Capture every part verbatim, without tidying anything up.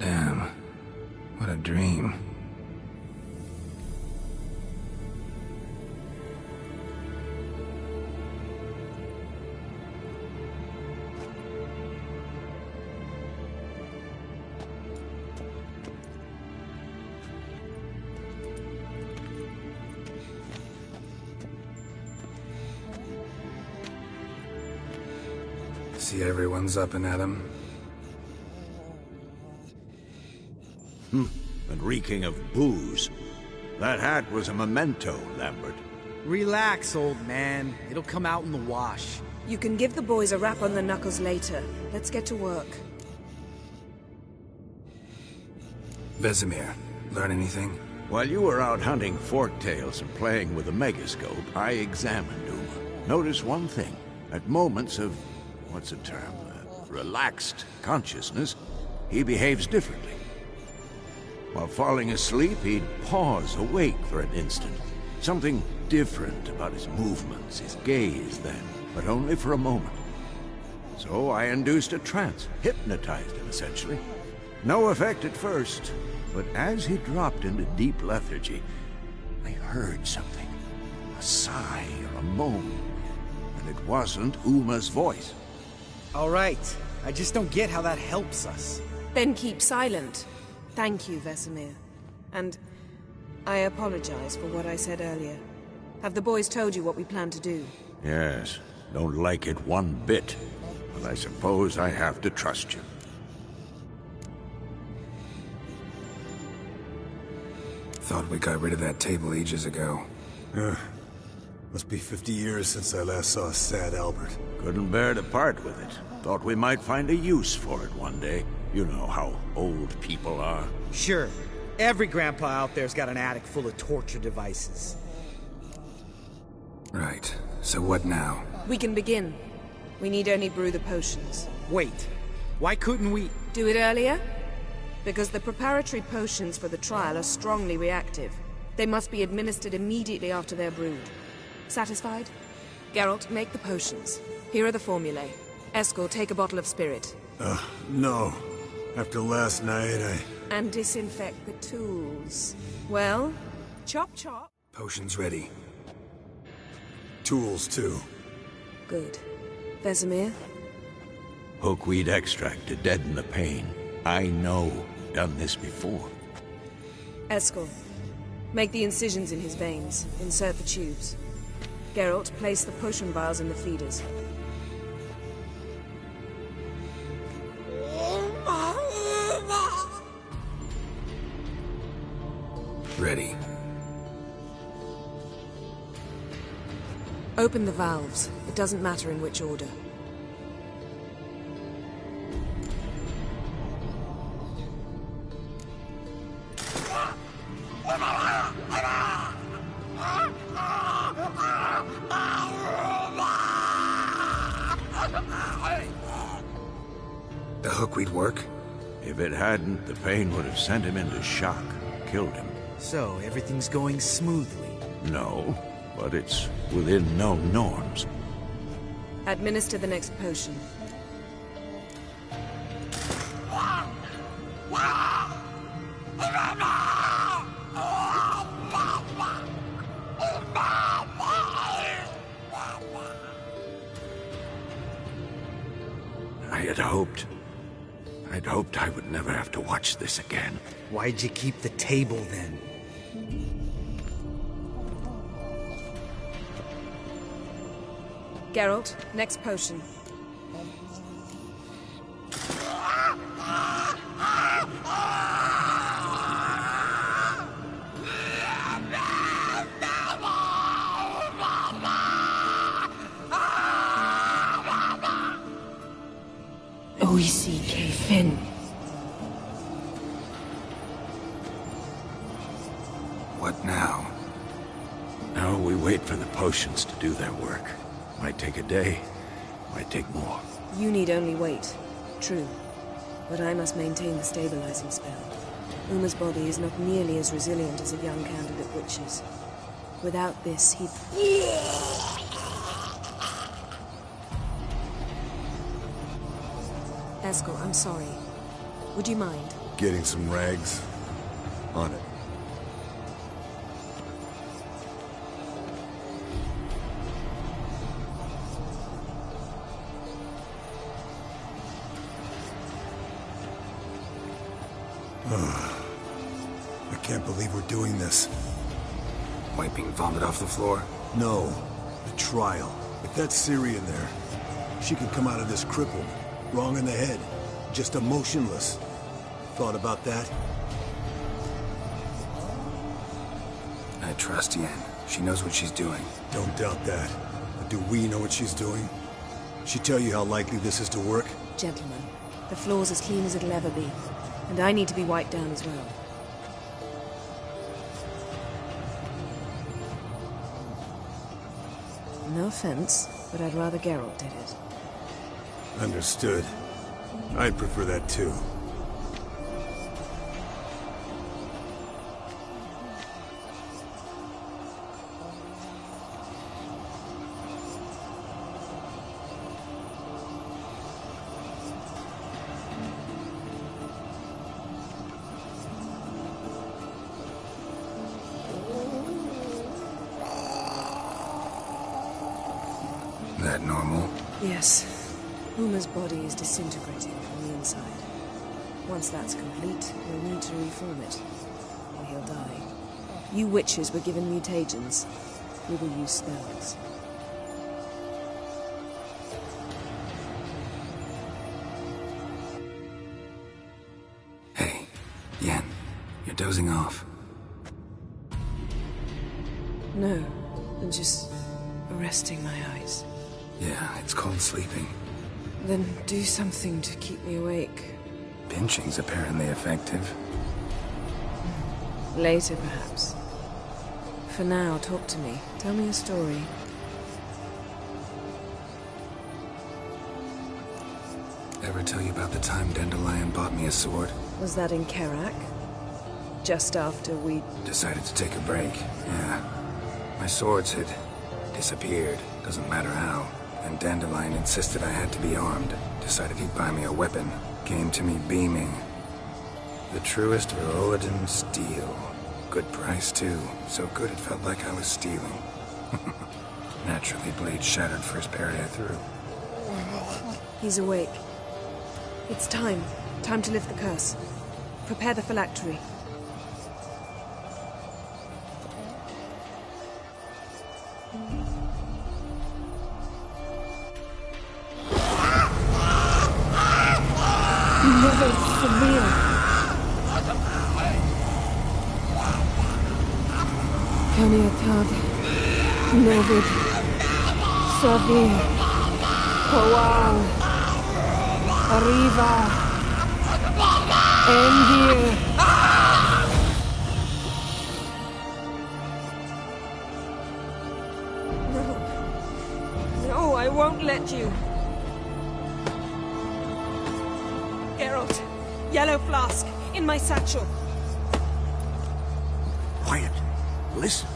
Damn, what a dream. See, everyone's up and at 'em. Hmm. And reeking of booze. That hat was a memento, Lambert. Relax, old man. It'll come out in the wash. You can give the boys a rap on the knuckles later. Let's get to work. Vesemir, learn anything? While you were out hunting forktails and playing with the megascope, I examined Uma. Notice one thing. At moments of, what's the term, uh, relaxed consciousness, he behaves differently. While falling asleep, he'd pause awake for an instant. Something different about his movements, his gaze then, but only for a moment. So I induced a trance, hypnotized him essentially. No effect at first, but as he dropped into deep lethargy, I heard something. A sigh or a moan. And it wasn't Uma's voice. All right. I just don't get how that helps us. Then keep silent. Thank you, Vesemir. And I apologize for what I said earlier. Have the boys told you what we plan to do? Yes. Don't like it one bit. But I suppose I have to trust you. Thought we got rid of that table ages ago. Uh, must be fifty years since I last saw a sad Albert. Couldn't bear to part with it. Thought we might find a use for it one day. You know how old people are. Sure. Every grandpa out there's got an attic full of torture devices. Right. So what now? We can begin. We need only brew the potions. Wait. Why couldn't we... do it earlier? Because the preparatory potions for the trial are strongly reactive. They must be administered immediately after they're brewed. Satisfied? Geralt, make the potions. Here are the formulae. Eskel, take a bottle of spirit. Uh, no. After last night, I... And disinfect the tools. Well, chop chop. Potions ready. Tools, too. Good. Vesemir? Hookweed extract to deaden the pain. I know. Done this before. Eskel, make the incisions in his veins. Insert the tubes. Geralt, place the potion vials in the feeders. Ready. Open the valves. It doesn't matter in which order. The hookweed work? If it hadn't, the pain would have sent him into shock, killed him. So, everything's going smoothly? No, but it's within known norms. Administer the next potion. I had hoped... I'd hoped I would never have to watch this again. Why'd you keep the table, then? Geralt, next potion. O E C K Finn. What now? Now we wait for the potions to do their work. might take a day, might take more. You need only wait. True. But I must maintain the stabilizing spell. Uma's body is not nearly as resilient as a young candidate witch's. Without this, he... Eskel, I'm sorry. Would you mind? Getting some rags? On it. I can't believe we're doing this. Wiping vomit off the floor? No. The trial. If that's Ciri in there, she could come out of this crippled. Wrong in the head. Just emotionless. Thought about that? I trust Yen. She knows what she's doing. Don't doubt that. But do we know what she's doing? She tell you how likely this is to work? Gentlemen, the floor's as clean as it'll ever be. And I need to be wiped down as well. No offense, but I'd rather Geralt did it. Understood. I'd prefer that too. That normal? Yes. Uma's body is disintegrating from the inside. Once that's complete, we'll need to reform it, or he'll die. You witches were given mutagens. We will use spells. Hey, Yen, you're dozing off. No, I'm just resting my eyes. Yeah, it's called sleeping. Then do something to keep me awake. Pinching's apparently effective. Later, perhaps. For now, talk to me. Tell me a story. Ever tell you about the time Dandelion bought me a sword? Was that in Kerak? Just after we... decided to take a break, yeah. My swords had disappeared, doesn't matter how. And Dandelion insisted I had to be armed. Decided he'd buy me a weapon. Came to me beaming. The truest of Ollodan steel. Good price, too. So good it felt like I was stealing. Naturally, blade shattered first parry I threw. He's awake. It's time. Time to lift the curse. Prepare the phylactery. Eterniatad, Novid, Savi, Koal, Arriba, Endir. No, no, I won't let you. Geralt, yellow flask, in my satchel. Quiet. Listen.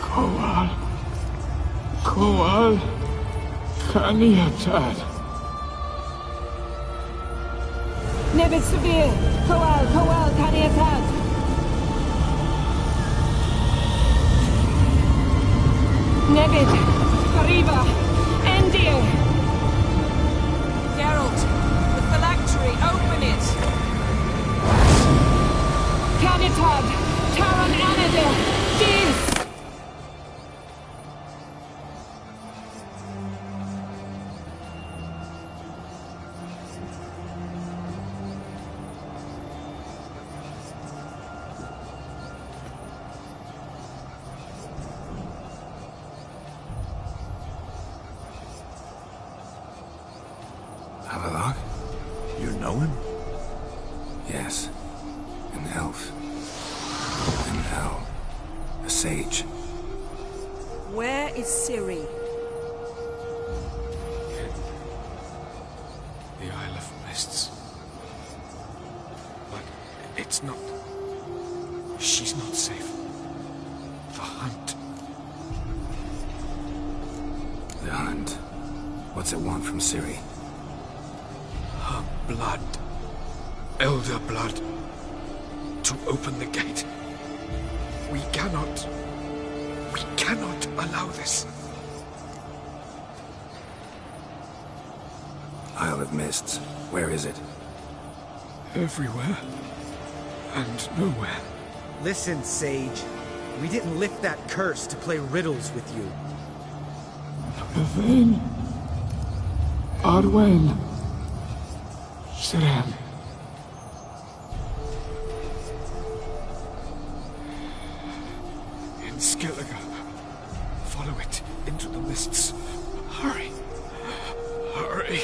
Koal. Koal. Eterniatad. Never severe. Koal, Koal, Eterniatad. Nevid, Arriba, Endir. Geralt, the phylactery, open it. Eterniatad, Taron Anadir, Jeez! Avalon? You know him? Yes. An elf. An owl. A sage. Where is Ciri? In the Isle of Mists. But it's not... She's not safe. The hunt. The hunt? What's it want from Ciri? Her blood. Elder blood. To open the gate. We cannot... We cannot allow this. Isle of Mists. Where is it? Everywhere. And nowhere. Listen, Sage. We didn't lift that curse to play riddles with you. Eithne. Arwen. Sirella. In Skellige. Follow it into the mists. Hurry. Hurry.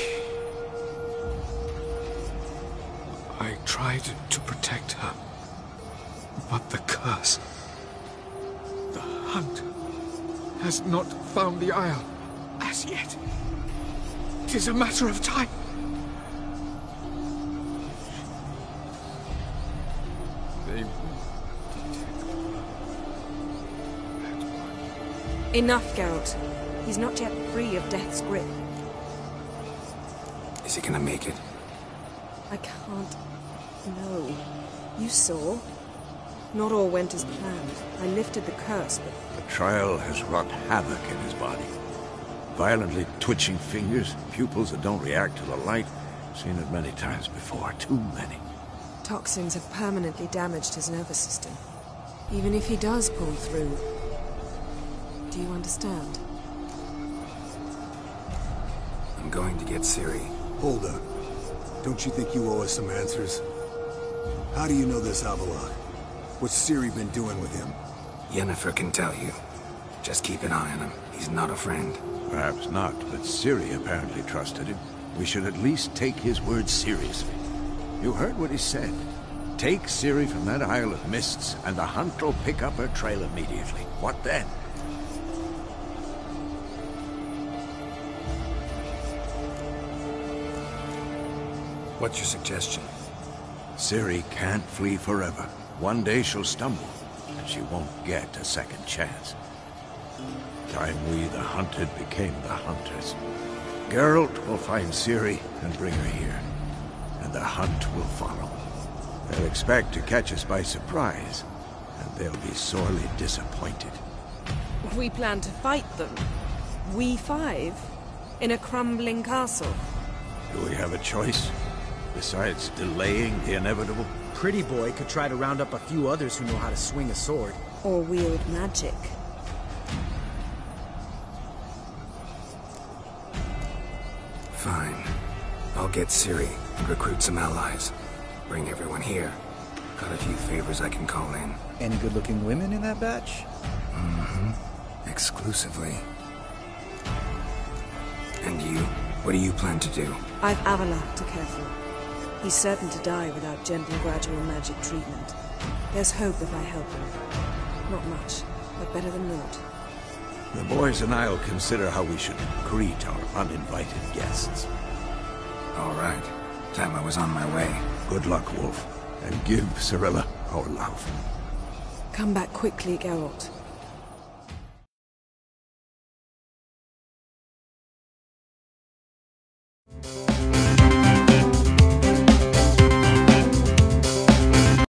I tried to protect her. But the curse. The hunt has not found the isle. As yet. It is a matter of time. They will detect her. Enough, Geralt. He's not yet free of death's grip. Is he gonna make it? I can't... No. You saw. Not all went as planned. I lifted the curse, but... The trial has wrought havoc in his body. Violently twitching fingers, pupils that don't react to the light. Seen it many times before, too many. Toxins have permanently damaged his nervous system. Even if he does pull through... Do you understand? I'm going to get Ciri. Hold up. Don't you think you owe us some answers? How do you know this Avalon? What's Ciri been doing with him? Yennefer can tell you. Just keep an eye on him. He's not a friend. Perhaps not, but Ciri apparently trusted him. We should at least take his words seriously. You heard what he said. Take Ciri from that Isle of Mists, and the hunt will pick up her trail immediately. What then? What's your suggestion? Ciri can't flee forever. One day she'll stumble, and she won't get a second chance. Time we, the hunted, became the hunters. Geralt will find Ciri and bring her here, and the hunt will follow. They'll expect to catch us by surprise, and they'll be sorely disappointed. We plan to fight them. We five, in a crumbling castle. Do we have a choice, besides delaying the inevitable? Pretty Boy could try to round up a few others who know how to swing a sword. Or wield magic. Fine. I'll get Ciri and recruit some allies. Bring everyone here. Got a few favors I can call in. Any good-looking women in that batch? Mm-hmm. Exclusively. And you? What do you plan to do? I've Avalon to care for. He's certain to die without gentle, gradual magic treatment. There's hope if I help him. Not much, but better than naught. The boys and I'll consider how we should greet our uninvited guests. All right. Time I was on my way. Good luck, Wolf. And give Sirella our love. Come back quickly, Geralt.